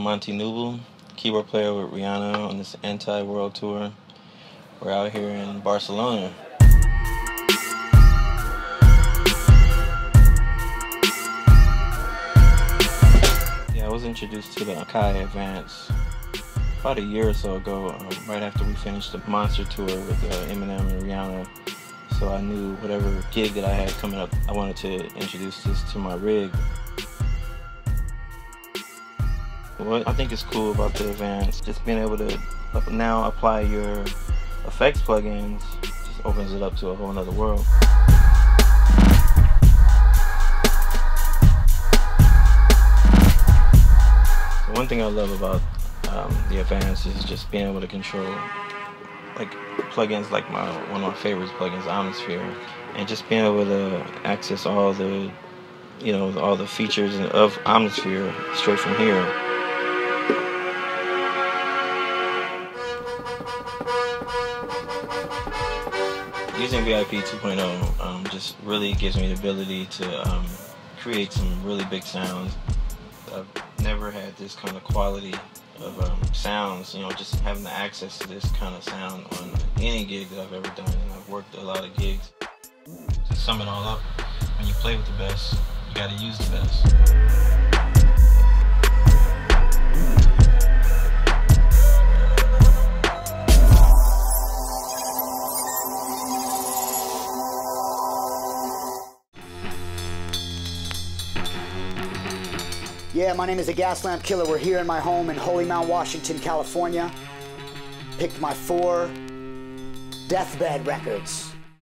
Monte Neuble, keyboard player with Rihanna on this anti-world tour. We're out here in Barcelona. Yeah, I was introduced to the Akai Advance about a year or so ago, right after we finished the Monster Tour with Eminem and Rihanna. So I knew whatever gig that I had coming up, I wanted to introduce this to my rig. What I think is cool about the Advance, just being able to now apply your effects plugins, just opens it up to a whole nother world. So one thing I love about the Advance is just being able to control like plugins, like one of my favorites plugins, Omnisphere, and just being able to access all the, you know, all the features of Omnisphere straight from here. Using VIP 2.0 just really gives me the ability to create some really big sounds. I've never had this kind of quality of sounds, you know, just having the access to this kind of sound on any gig that I've ever done, and I've worked a lot of gigs. To sum it all up, when you play with the best, you gotta use the best. Yeah, my name is the Gaslamp Killer. We're here in my home in Holy Mount, Washington, California. Picked my 4 deathbed records.